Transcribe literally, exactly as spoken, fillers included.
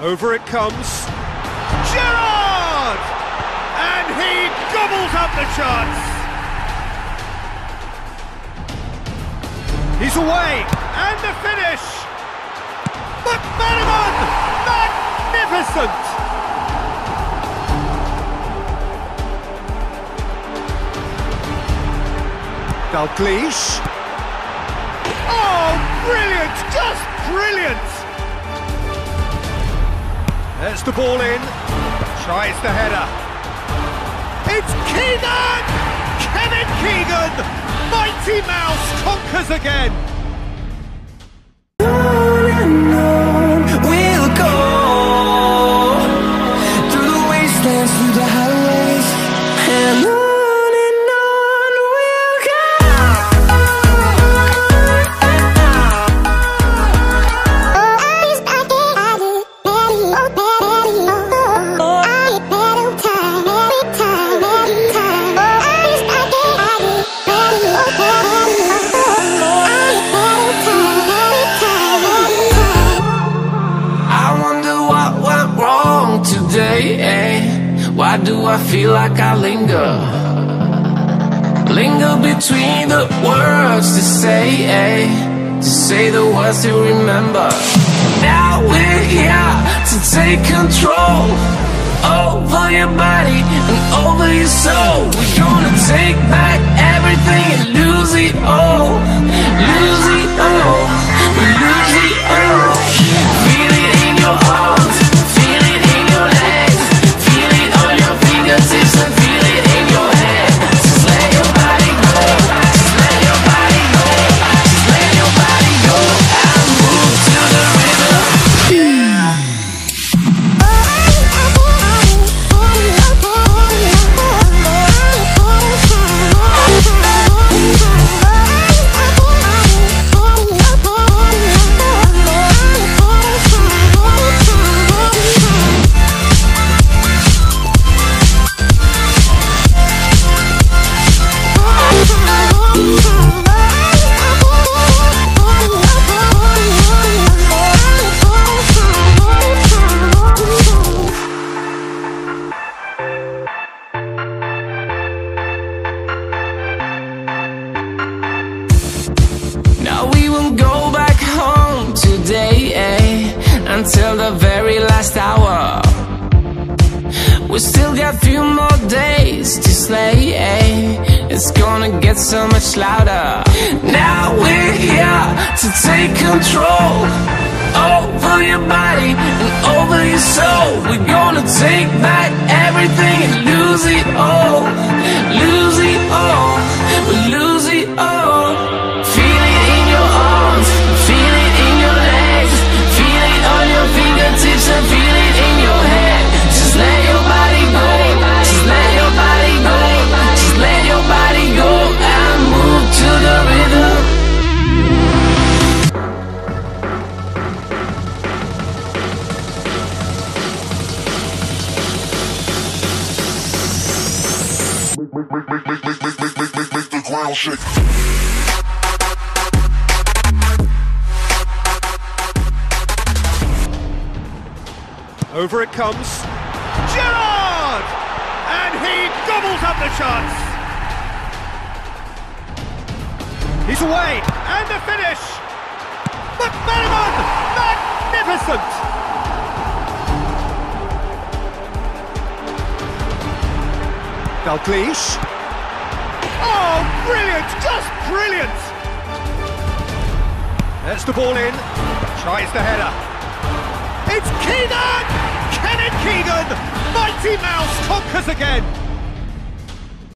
Over it comes. Gerrard! And he gobbles up the chance. He's away. And the finish. McManaman! Magnificent! Dalglish. Oh, brilliant! Just brilliant! There's the ball in. Tries the header. It's Keegan! Kevin Keegan! Mighty Mouse conquers again! We'll go through the wastelands, through the highways, and why do I feel like I linger? Linger between the words to say, eh? To say the words to remember. Now we're here to take control over your body and over your soul. We're gonna take back everything and lose it all. Lose it all. Lose it all. Feel it in your arms. Until the very last hour, we still got a few more days to slay, eh? It's gonna get so much louder. Now we're here to take control over your body and over your soul. We're gonna take back everything and lose it all. Lose it all. We'll lose it all. Fingertips and feel it in your head. Just let your body go. Just let your body go. Just let your body go and move to the rhythm. Make, make, make, make, make, make, make, make, make the ground shake. Over it comes. Gerrard! And he gobbles up the chance. He's away. And the finish. McManaman! Magnificent! Dalglish. Oh, brilliant! Just brilliant! There's the ball in. Tries the header. It's Keegan! Kevin Keegan! Mighty Mouse conquers again!